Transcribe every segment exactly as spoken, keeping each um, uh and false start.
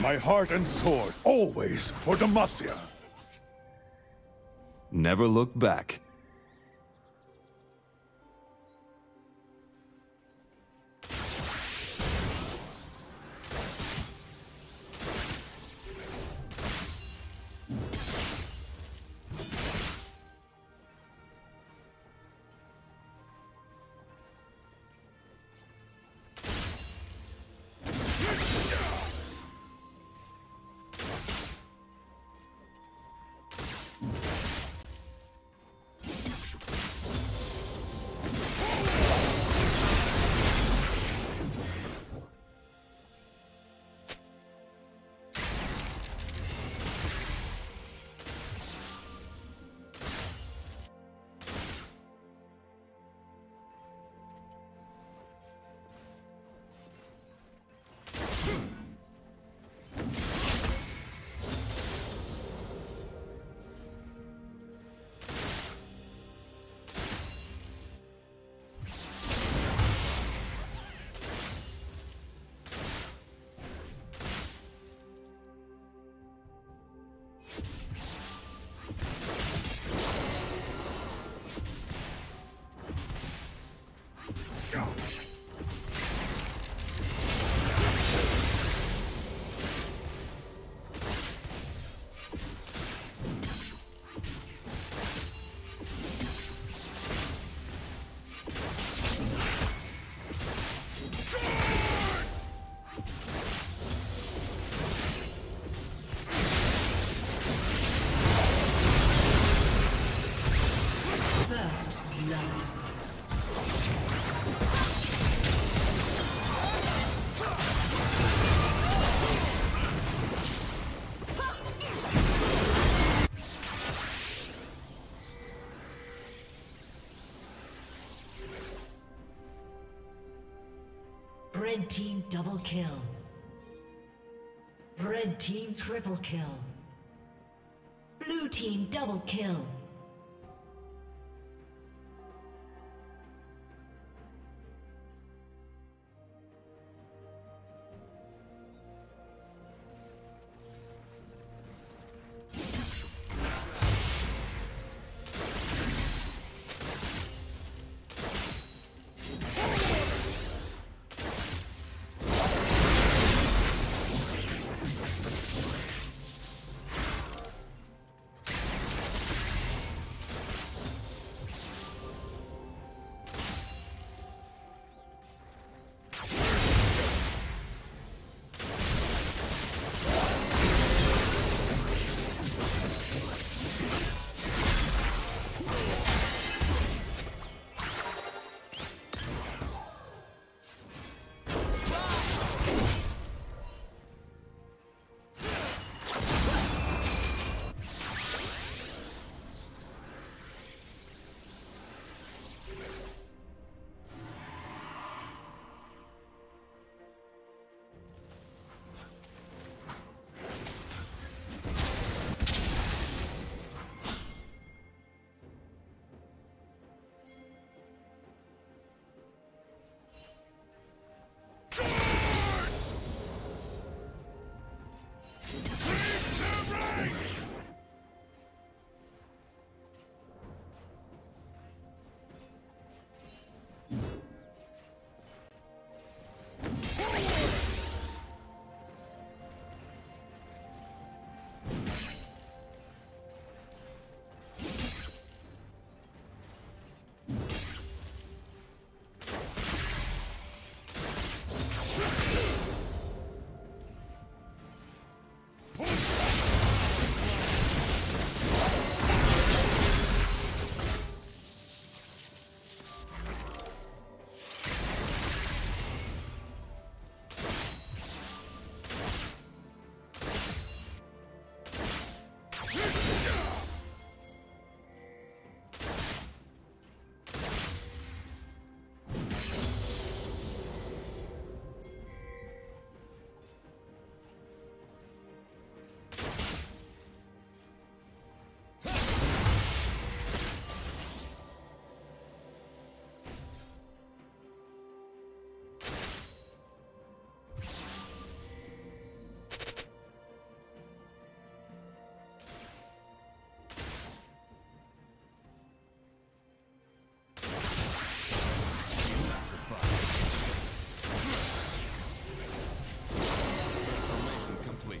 My heart and sword, always for Demacia. Never look back. Red team double kill. Red team triple kill. Blue team double kill. fleet.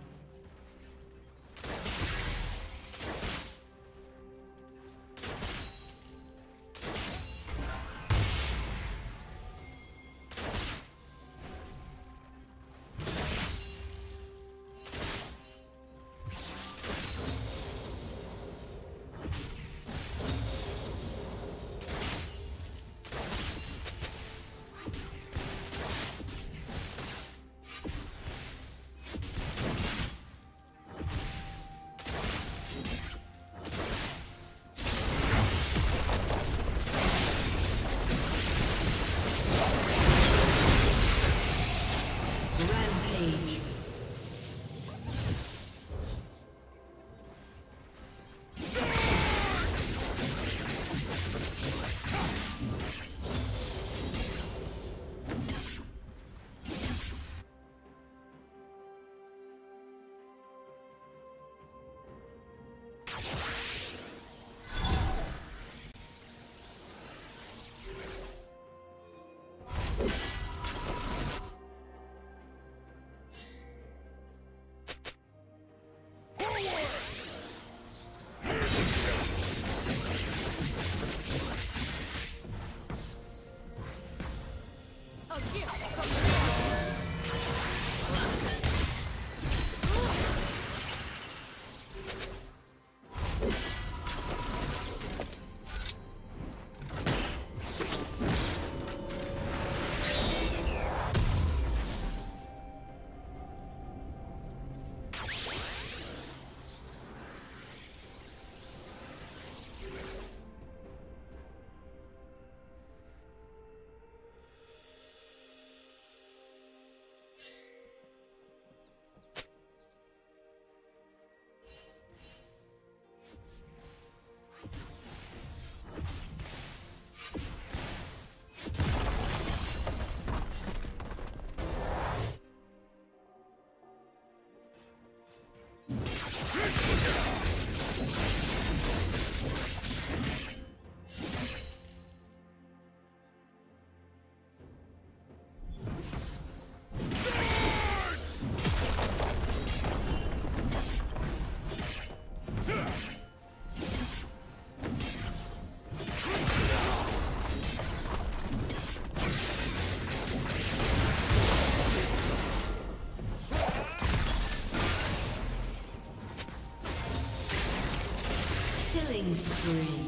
Spree.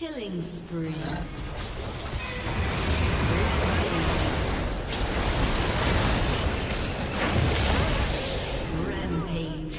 Killing spree. Rampage.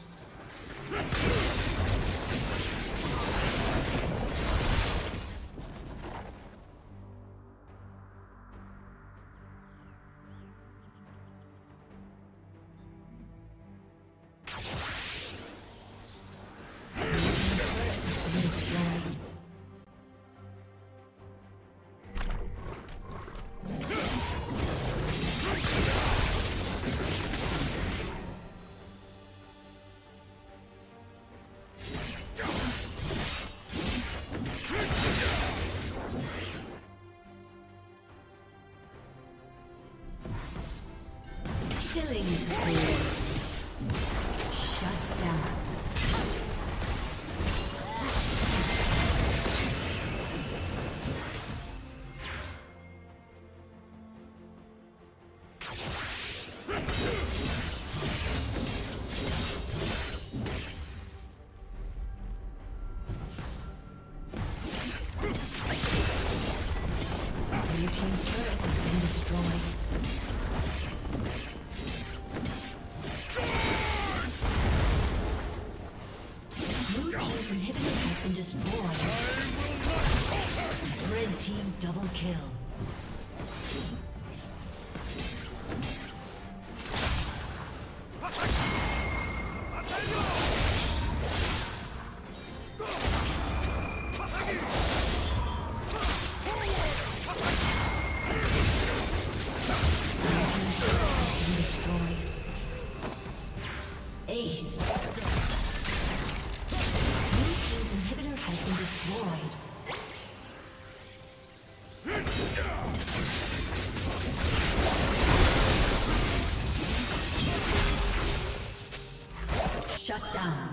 Double kill. Shut down.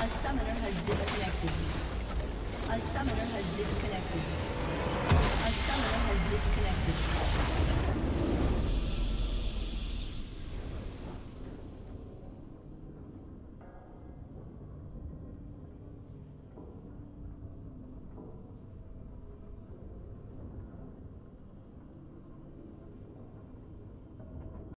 A summoner has disconnected. A summoner has disconnected.